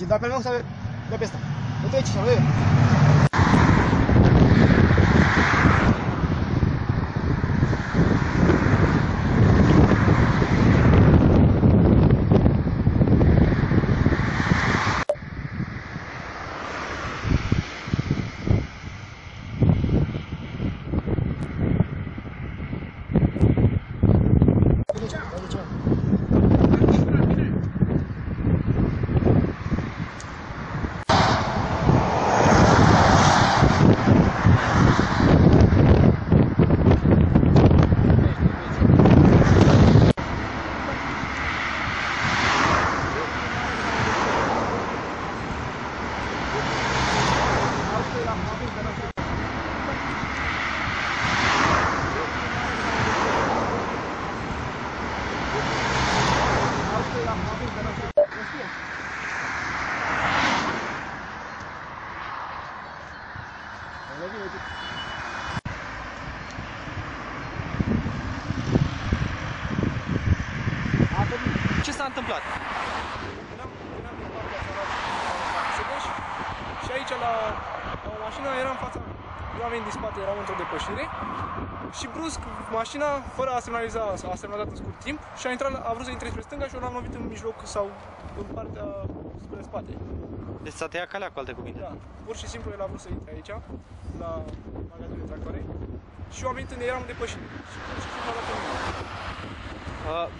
Și dacă nu, să dă pe asta. Nu te uiți, să vede. Ce s-a întâmplat? Veneam din partea Sărași și aici la o mașină eram în fața oamenii din spate, erau într-o depășire și brusc mașina, fără a semnaliza, a semnalat în scurt timp și a vrut să intre spre stânga și eu l-am lovit în mijloc sau în partea spre spate. Deci s-a tăiat calea, cu alte cuvinte. Da, pur și simplu el a vrut să intre aici, la magazinul de tractoare și eu am venit unde eram depășit și pur și simplu a dat pe mine.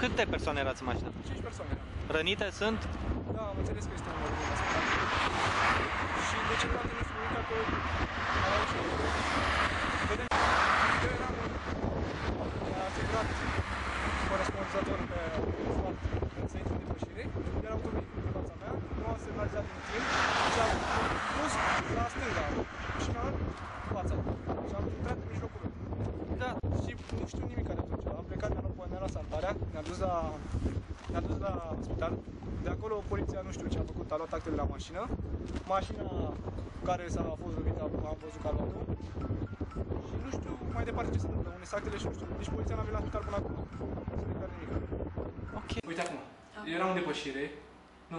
Câte persoane erați în mașină? 5 persoane. Rănite sunt? Da, am înțeles că este un rău la spital. Și de ce poate nu spune că vedem că eram asigurat corespunzător pe asfalt când se intră în depășire, iar autovehiculul în fața mea nu a semnalizat din timp și a pus la stânga și mi-a luat fața și am intrat în mijlocul meu. Da, și nu știu nimic de atunci. Am plecat, ne-a luat salvarea, ne-a dus la spital. De acolo poliția nu știu ce a făcut, a luat actele la mașină. Mașina care s-a fost lovită, am văzut că a luat-o. Și nu știu mai departe ce se întâmplă, unde sunt actele și nu știu. Deci poliția n-a venit la spital până acum. Nu se declară nimic. Ok. Uite acum, eram în depășire. Nu.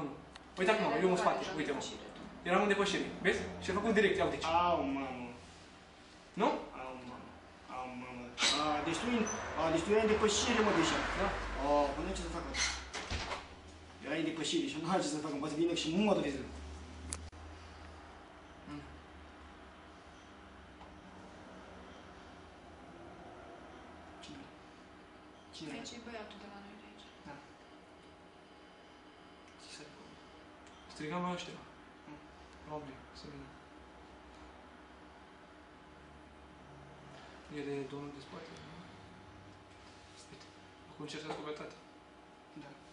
Uite acum, eu mă spate, uite-mă. Eram în depășire, vezi? Și-a făcut direct, iau deci. Au, mamă. Nu? Deci tu erai în depășire, mă, deja. Da? Păi nu ce să fac, mă. Erai în depășire și nu am ce să fac, mă, poate vine și nu mă doveză. Cine? Aici e băiatul de la noi de aici. Da. Ce să fac? Strigam la ăștia. Oameni, să vină. E de domnul de spate, nu? Spate. Acum încerc să-ți cuvătate. Da.